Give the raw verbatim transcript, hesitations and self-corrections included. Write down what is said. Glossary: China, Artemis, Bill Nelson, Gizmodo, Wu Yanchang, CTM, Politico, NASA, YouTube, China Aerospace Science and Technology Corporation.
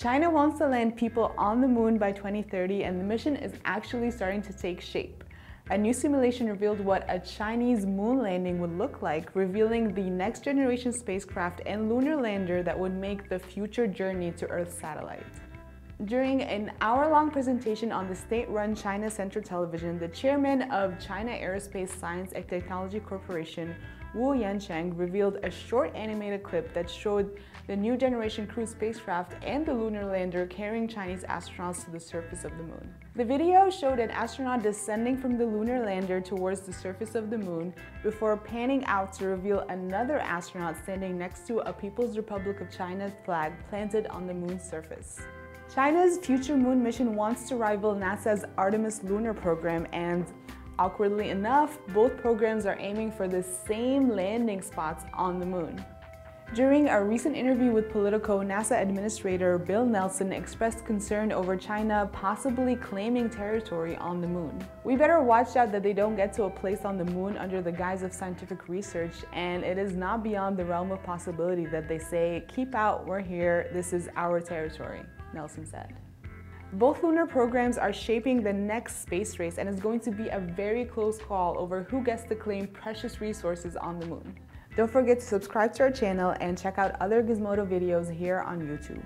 China wants to land people on the moon by twenty thirty, and the mission is actually starting to take shape. A new simulation revealed what a Chinese moon landing would look like, revealing the next generation spacecraft and lunar lander that would make the future journey to Earth's satellite. During an hour-long presentation on the state-run China Central Television, the chairman of China Aerospace Science and Technology Corporation, Wu Yanchang, revealed a short animated clip that showed the new generation crew spacecraft and the lunar lander carrying Chinese astronauts to the surface of the moon. The video showed an astronaut descending from the lunar lander towards the surface of the moon before panning out to reveal another astronaut standing next to a People's Republic of China flag planted on the moon's surface. China's future moon mission wants to rival NASA's Artemis lunar program, and awkwardly enough, both programs are aiming for the same landing spots on the moon. During a recent interview with Politico, NASA Administrator Bill Nelson expressed concern over China possibly claiming territory on the moon. "We better watch out that they don't get to a place on the moon under the guise of scientific research, and it is not beyond the realm of possibility that they say, 'Keep out, we're here, this is our territory,'" Nelson said. Both lunar programs are shaping the next space race, and it's going to be a very close call over who gets to claim precious resources on the moon. Don't forget to subscribe to our channel and check out other Gizmodo videos here on YouTube.